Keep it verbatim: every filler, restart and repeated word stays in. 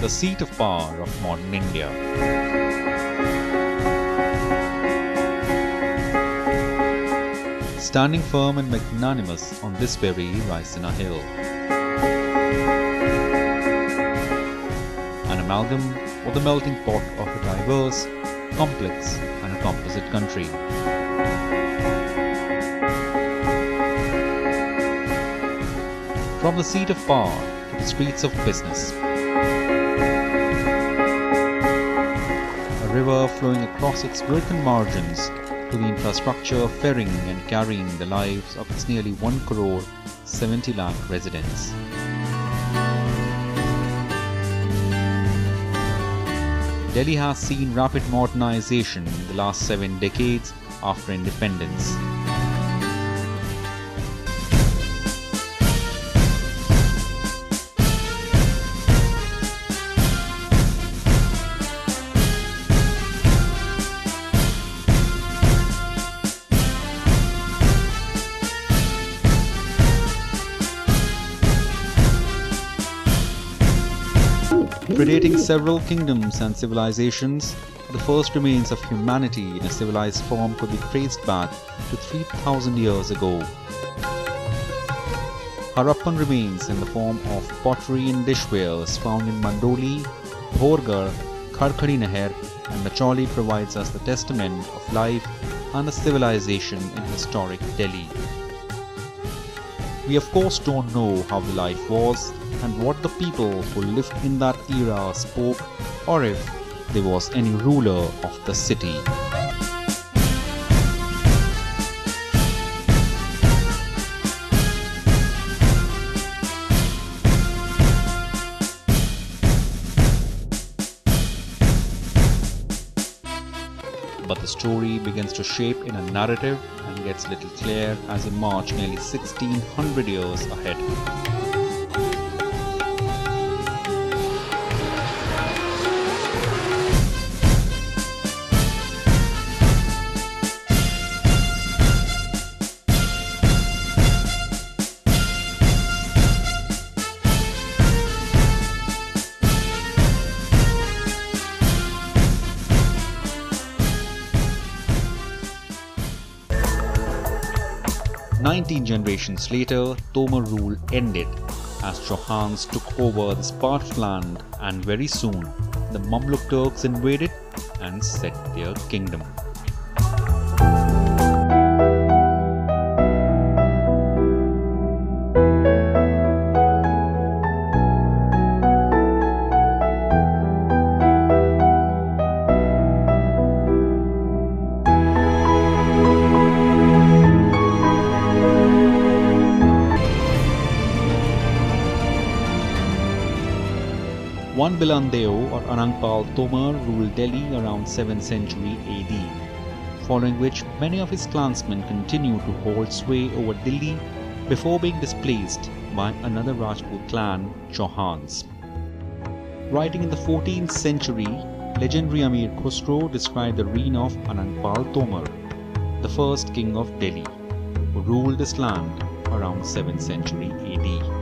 the seat of power of modern India. Standing firm and magnanimous on this very Raisina Hill, an amalgam or the melting pot of a diverse, complex and a composite country. From the seat of power to the streets of business, a river flowing across its broken margins to the infrastructure ferrying and carrying the lives of its nearly one crore seventy lakh residents. Delhi has seen rapid modernization in the last seven decades after independence. Predating several kingdoms and civilizations, the first remains of humanity in a civilized form could be traced back to three thousand years ago. Harappan remains in the form of pottery and dishwares found in Mandoli, Bhorgarh, Kharkhari Nahar and Macholi provides us the testament of life and a civilization in historic Delhi. We of course don't know how the life was and what the people who lived in that era spoke, or if there was any ruler of the city. But the story begins to shape in a narrative and gets little clearer as we march nearly sixteen hundred years ahead. nineteen generations later, Tomar rule ended as Chauhans took over this part of land, and very soon the Mamluk Turks invaded and set their kingdom. One Bilandeo or Anangpal Tomar ruled Delhi around seventh century A D, following which many of his clansmen continued to hold sway over Delhi before being displaced by another Rajput clan, Chauhans. Writing in the fourteenth century, legendary Amir Khusro described the reign of Anangpal Tomar, the first king of Delhi, who ruled this land around seventh century A D.